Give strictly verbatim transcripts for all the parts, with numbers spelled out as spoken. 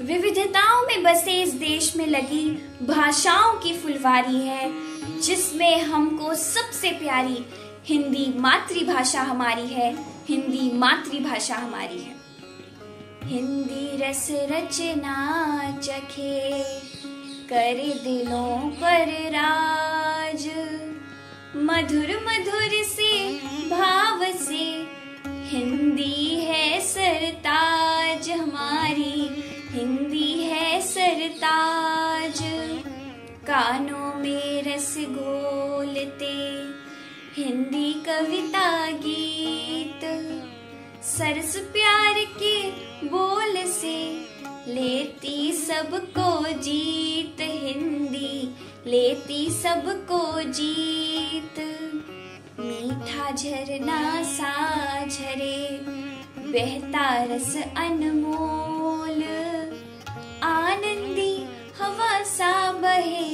विविधताओं में बसे इस देश में लगी भाषाओं की फुलवारी है, जिसमें हमको सबसे प्यारी हिंदी मातृभाषा हमारी है। हिंदी मातृभाषा हमारी है। हिंदी रस रचना चखे कर दिलों पर राज, मधुर मधुर से भाव से हिंदी है सरताज हमारी, हिंदी है सरताज। कानों में रस घोलते हिंदी कविता गीत, सरस प्यार के बोल से लेती सबको जीत, हिंदी लेती सबको जीत। मीठा झरना सा झरे बहता रस अनमोल, आनंदी हवा सा बहे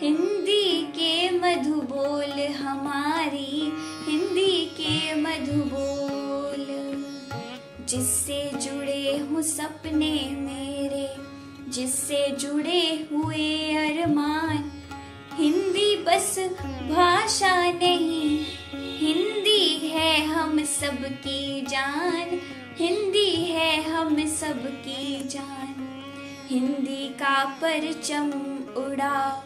हिंदी के मधुबोल हमारी, हिंदी के मधुबोल। जिससे जुड़े हूँ सपने मेरे, जिससे जुड़े हुए अरमान, हिंदी बस भाषा नहीं, हिंदी है हम सबकी जान, हिंदी है हम सबकी जान। हिंदी का परचम उड़ा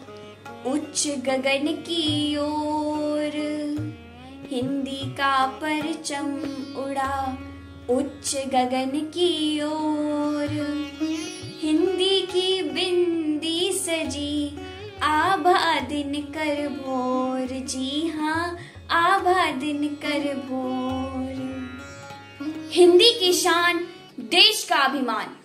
उच्च गगन की ओर, हिंदी का परचम उड़ा उच्च गगन की ओर। हिंदी की बिंदी सजी आभा दिन कर भोर, जी हाँ आभा दिन कर भोर। हिंदी की शान देश का अभिमान।